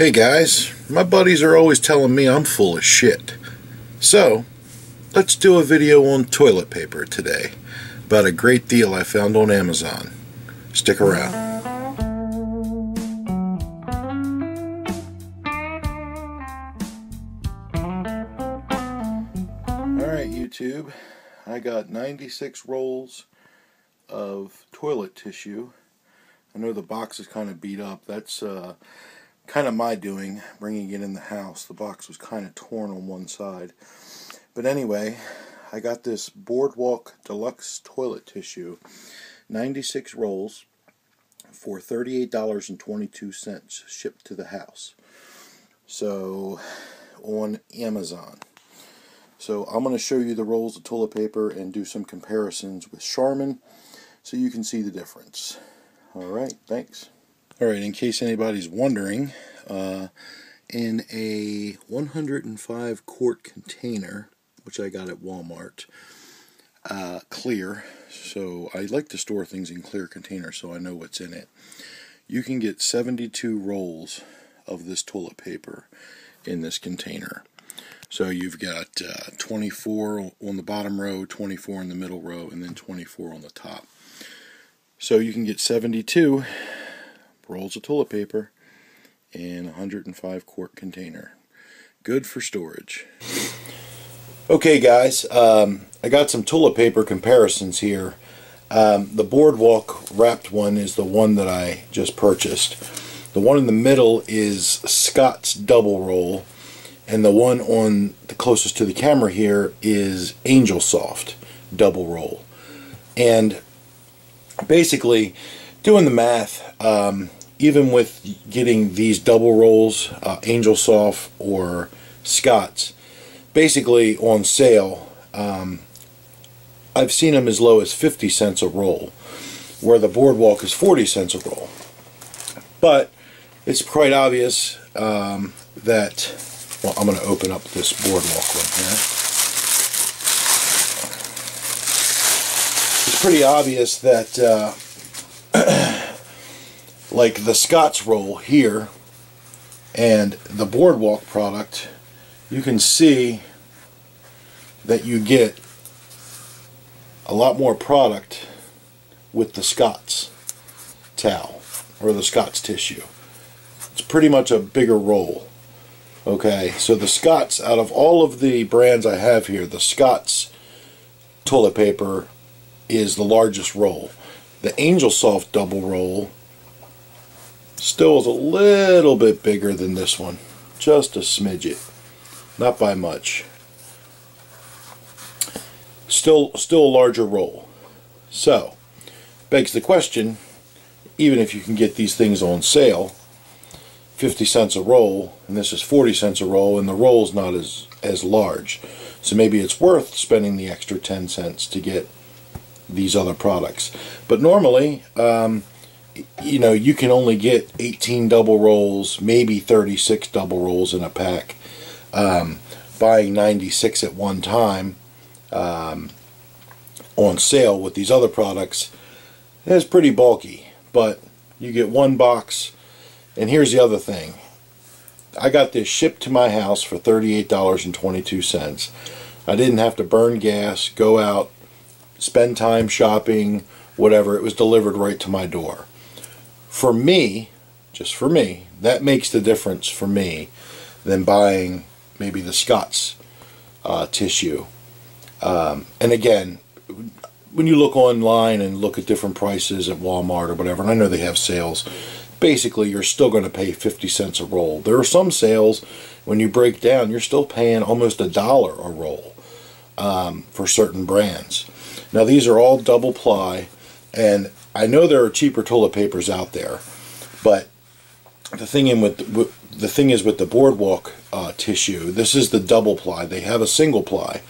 Hey guys, my buddies are always telling me I'm full of shit. So, let's do a video on toilet paper today about a great deal I found on Amazon. Stick around. Alright YouTube, I got 96 rolls of toilet tissue. I know the box is kind of beat up. That's kind of my doing, bringing it in the house. The box was kind of torn on one side. But anyway, I got this Boardwalk Deluxe Toilet Tissue, 96 rolls for $38.22 shipped to the house. So, on Amazon. So I'm going to show you the rolls of toilet paper and do some comparisons with Charmin so you can see the difference. Alright, thanks. Alright, in case anybody's wondering, in a 105 quart container, which I got at Walmart, clear, so I like to store things in clear containers so I know what's in it, you can get 72 rolls of this toilet paper in this container. So you've got 24 on the bottom row, 24 in the middle row, and then 24 on the top. So you can get 72 rolls of toilet paper in a 105 quart container. Good for storage. Okay guys, I got some toilet paper comparisons here. The Boardwalk wrapped one is the one that I just purchased. The one in the middle is Scott's double roll, and the one on the closest to the camera here is Angel Soft double roll. And basically, doing the math, even with getting these double rolls, Angel Soft or Scott's, basically on sale, I've seen them as low as 50 cents a roll, where the Boardwalk is 40 cents a roll. But it's quite obvious that, well, I'm going to open up this Boardwalk one here. Pretty obvious that like the Scott's roll here and the Boardwalk product, you can see that you get a lot more product with the Scott's towel or the Scott's tissue. It's pretty much a bigger roll. Okay, so the Scott's, out of all of the brands I have here, the Scott's toilet paper is the largest roll. The Angel Soft double roll still is a little bit bigger than this one, just a smidget, not by much. Still a larger roll. So begs the question, even if you can get these things on sale, 50 cents a roll, and this is 40 cents a roll, and the roll's not as large, so maybe it's worth spending the extra 10 cents to get these other products. But normally, you know, you can only get 18 double rolls, maybe 36 double rolls in a pack. Buying 96 at one time on sale with these other products is pretty bulky, but you get one box. And here's the other thing, I got this shipped to my house for $38.22. I didn't have to burn gas, go out, spend time shopping, whatever. It was delivered right to my door. For me, just for me, that makes the difference for me than buying maybe the Scott's tissue. And again, when you look online and look at different prices at Walmart or whatever, and I know they have sales, basically you're still going to pay 50 cents a roll. There are some sales, when you break down, you're still paying almost $1 a roll for certain brands. Now these are all double ply, and I know there are cheaper toilet papers out there, but the thing is with the Boardwalk tissue, this is the double ply. They have a single ply.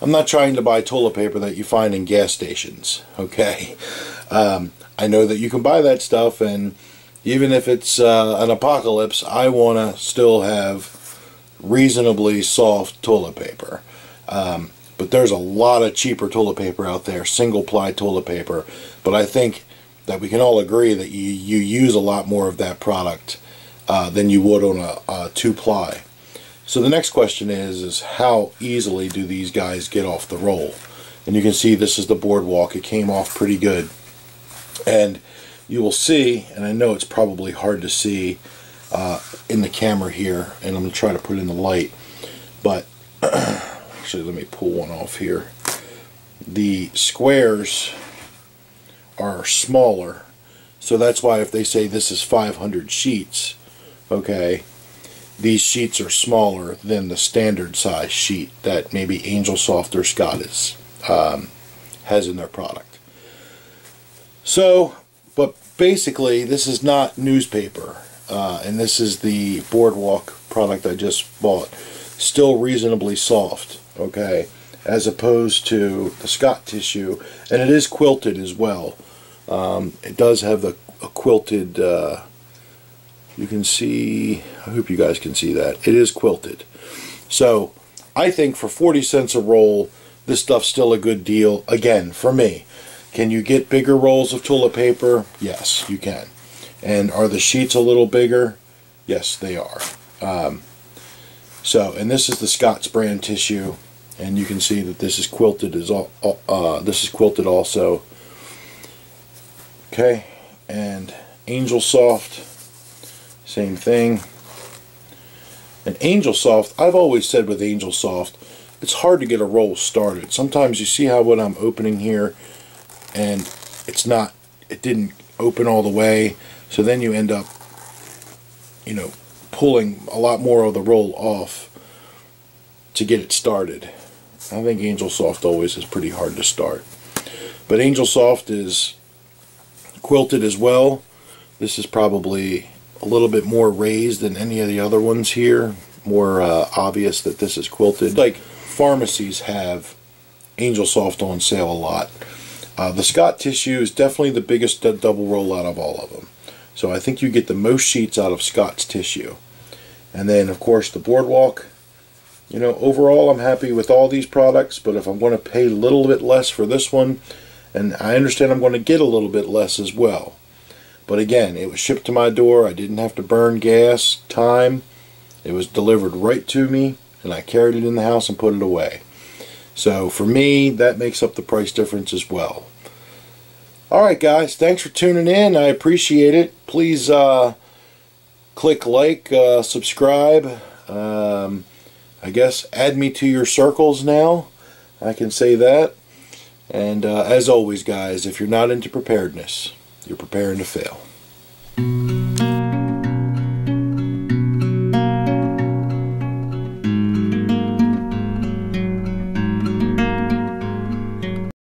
I'm not trying to buy toilet paper that you find in gas stations, okay? I know that you can buy that stuff, and even if it's an apocalypse, I want to still have reasonably soft toilet paper. But there's a lot of cheaper toilet paper out there, single ply toilet paper. But I think that we can all agree that you use a lot more of that product than you would on a two-ply. So the next question is how easily do these guys get off the roll? And you can see this is the Boardwalk. It came off pretty good. And you will see, and I know it's probably hard to see in the camera here, and I'm going to try to put in the light, but actually let me pull one off here. The squares are smaller, so that's why if they say this is 500 sheets, okay, these sheets are smaller than the standard size sheet that maybe Angel Soft or Scott's has in their product. So, but basically this is not newspaper, and this is the Boardwalk product I just bought. Still reasonably soft, okay, as opposed to the Scott tissue, and it is quilted as well. It does have a quilted, you can see, I hope you guys can see that, it is quilted. So I think for 40 cents a roll, this stuff's still a good deal, again, for me. Can you get bigger rolls of toilet paper? Yes, you can. And are the sheets a little bigger? Yes, they are. So, and this is the Scott's brand tissue, and you can see that this is quilted as all. This is quilted also. Okay, and Angel Soft, same thing. And Angel Soft, I've always said with Angel Soft, it's hard to get a roll started. Sometimes you see how what I'm opening here, and it's not, it didn't open all the way, so then you end up, you know, pulling a lot more of the roll off to get it started. I think Angel Soft always is pretty hard to start, but Angel Soft is quilted as well. This is probably a little bit more raised than any of the other ones here, more obvious that this is quilted. Like pharmacies have Angel Soft on sale a lot. The Scott tissue is definitely the biggest double roll out of all of them. So I think you get the most sheets out of Scott's tissue. And then, of course, the Boardwalk. You know, overall, I'm happy with all these products, but if I'm going to pay a little bit less for this one, and I understand I'm going to get a little bit less as well. But again, it was shipped to my door. I didn't have to burn gas, time. It was delivered right to me, and I carried it in the house and put it away. So for me, that makes up the price difference as well. Alright guys, thanks for tuning in. I appreciate it. Please click like, subscribe. I guess add me to your circles now. I can say that. And as always guys, if you're not into preparedness, you're preparing to fail.